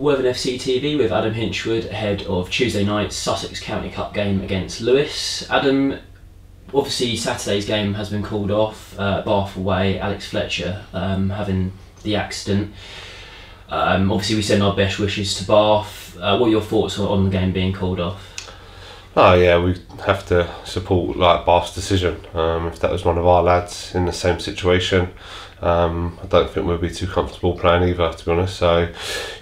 Worthing FCTV with Adam Hinchwood ahead of Tuesday night's Sussex County Cup game against Lewes. Adam, obviously Saturday's game has been called off, Bath away, Alex Fletcher having the accident. Obviously we send our best wishes to Bath. What are your thoughts on the game being called off? Oh yeah, we have to support Bath's decision. If that was one of our lads in the same situation, I don't think we'd be too comfortable playing either, to be honest. So,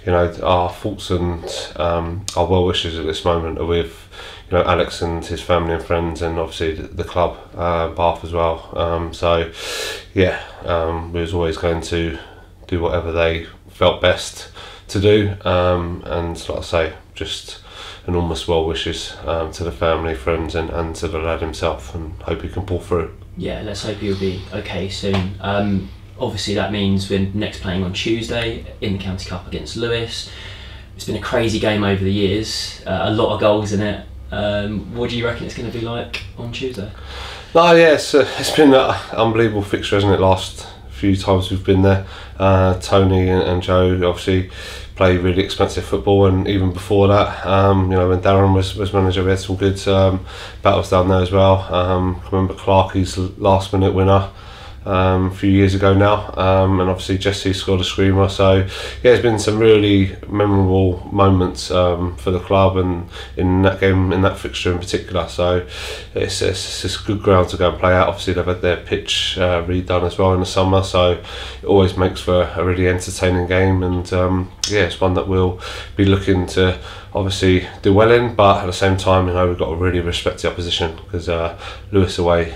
you know, our thoughts and our well wishes at this moment are with, you know, Alex and his family and friends, and obviously the club, Bath as well. So, yeah, we was always going to do whatever they felt best to do, and like I say, just enormous well wishes to the family, friends, and to the lad himself, and hope he can pull through. Yeah, let's hope he'll be okay soon. Obviously that means we're next playing on Tuesday in the County Cup against Lewes. It's been a crazy game over the years, a lot of goals in it. What do you reckon it's going to be like on Tuesday? Oh yeah, it's been an unbelievable fixture, hasn't it, last few times we've been there. Tony and Joe obviously play really expensive football, and even before that, you know, when Darren was manager, we had some good battles down there as well. I remember Clarkie's last minute winner a few years ago now, and obviously Jesse scored a screamer. So yeah, there's been some really memorable moments for the club, and in that game, in that fixture in particular. So it's good ground to go and play out. Obviously they've had their pitch redone as well in the summer, so it always makes for a really entertaining game, and yeah, it's one that we'll be looking to obviously do well in, but at the same time, you know, we've got to really respect the opposition, because Lewes away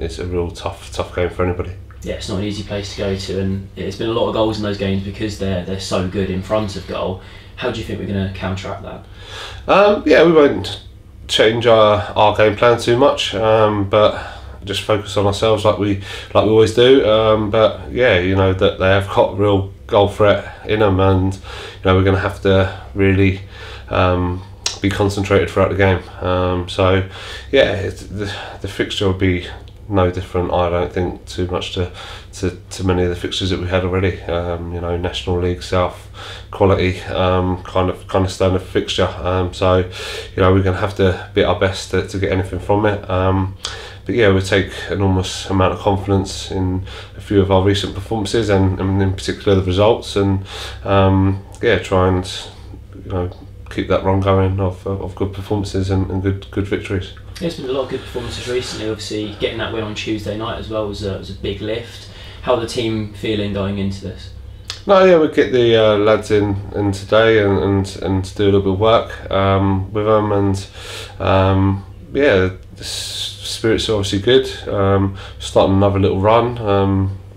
is a real tough game for anybody. Yeah, it's not an easy place to go to, and it's been a lot of goals in those games because they're so good in front of goal. How do you think we're going to counteract that? Yeah, we won't change our game plan too much, but just focus on ourselves like we always do. But yeah, you know that they have got real goal threat in them, and you know we're going to have to really be concentrated throughout the game. So yeah, the fixture will be no different, I don't think, too much to many of the fixtures that we had already. You know, National League South quality kind of standard fixture. So you know we're going to have to be at our best to get anything from it. But yeah, we take an enormous amount of confidence in a few of our recent performances, and in particular the results, and yeah, try and, you know, keep that run going of good performances and good victories. Yeah, there's been a lot of good performances recently. Obviously getting that win on Tuesday night as well was a big lift. How are the team feeling going into this? No, yeah, we get the lads in today and do a little bit of work with them, and yeah, spirits are obviously good. Starting another little run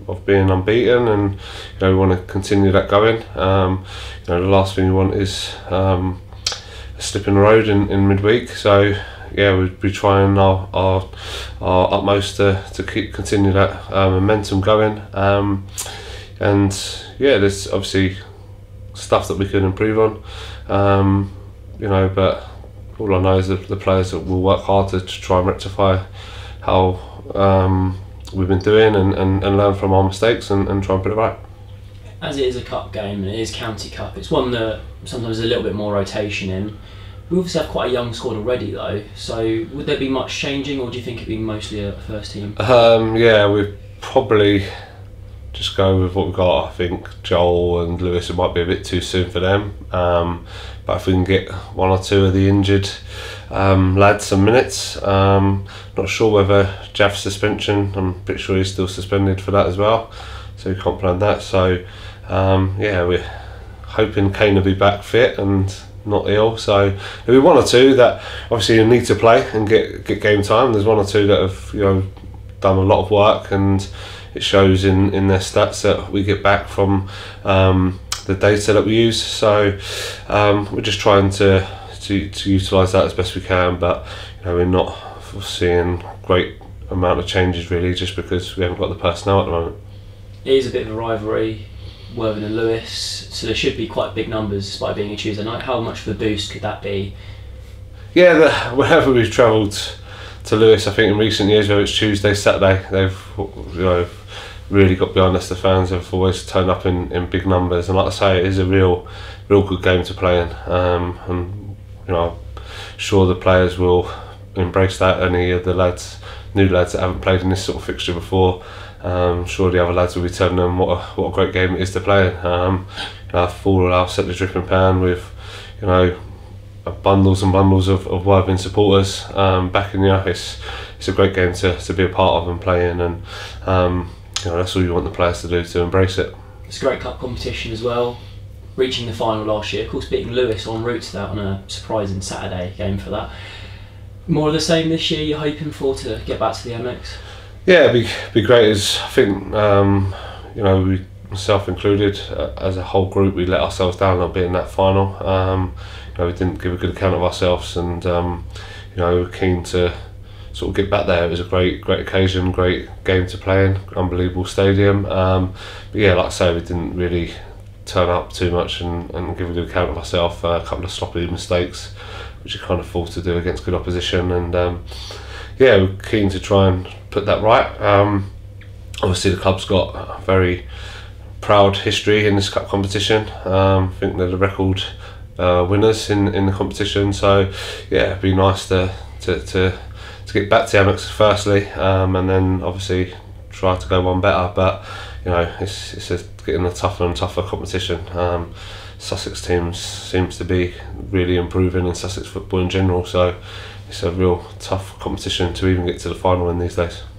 of being unbeaten, and you know we want to continue that going. You know, the last thing we want is a slip in the road in midweek. So yeah, we'd be trying our utmost to continue that momentum going. And yeah, there's obviously stuff that we can improve on. You know, but all I know is that the players will work hard to try and rectify how we've been doing, and learn from our mistakes, and try and put it right. As it is a cup game, and it is County Cup, it's one that sometimes there's a little bit more rotation in. We obviously have quite a young squad already though, so would there be much changing, or do you think it'd be mostly a first team? Yeah, we'd probably just go with what we've got. I think Joel and Lewes, it might be a bit too soon for them, but if we can get one or two of the injured lads some minutes, not sure whether Jav's suspension, I'm pretty sure he's still suspended for that as well, so we can't plan that. So yeah, we're hoping Kane will be back fit and not ill, so there'll be one or two that obviously you need to play and get game time. There's one or two that have, you know, done a lot of work, and it shows in their stats that we get back from the data that we use. So we're just trying to utilise that as best we can, but you know, we're not foreseeing great amount of changes really, just because we haven't got the personnel at the moment. It is a bit of a rivalry, Worthing and Lewes, so there should be quite big numbers despite being a Tuesday night. How much of a boost could that be? Yeah, whenever we've travelled to Lewes, I think in recent years, whether it's Tuesday, Saturday, they've, you know, really got behind us. The fans have always turned up in big numbers, and like I say, it is a real good game to play in. And you know, I'm sure the players will embrace that. Any of the lads, new lads that haven't played in this sort of fixture before, I'm sure the other lads will be telling them what a great game it is to play. You know, I'll set the Dripping Pan with, you know, bundles and bundles of Worthing supporters back in the office. It's a great game to be a part of and play in, and you know, that's all you want the players to do, to embrace it. It's a great cup competition as well. Reaching the final last year, of course, beating Lewes en route to that on a surprising Saturday game for that. More of the same this year, you're hoping for, to get back to the Amex? Yeah, it'd be great. As I think, you know, we, myself included, as a whole group, we let ourselves down a little bit in that final. You know, we didn't give a good account of ourselves, and you know, we were keen to sort of get back there. It was a great occasion, great game to play in, unbelievable stadium. But yeah, like I say, we didn't really turn up too much and give a good account of ourselves. A couple of sloppy mistakes, which you can't afford to do against good opposition, and yeah, we're keen to try and put that right. Obviously, the club's got a very proud history in this cup competition. I think they're the record winners in the competition, so yeah, it'd be nice to get back to Amex firstly, and then obviously try to go one better. But you know, it's getting a tougher and tougher competition. Sussex teams seems to be really improving in Sussex football in general, so it's a real tough competition to even get to the final in these days.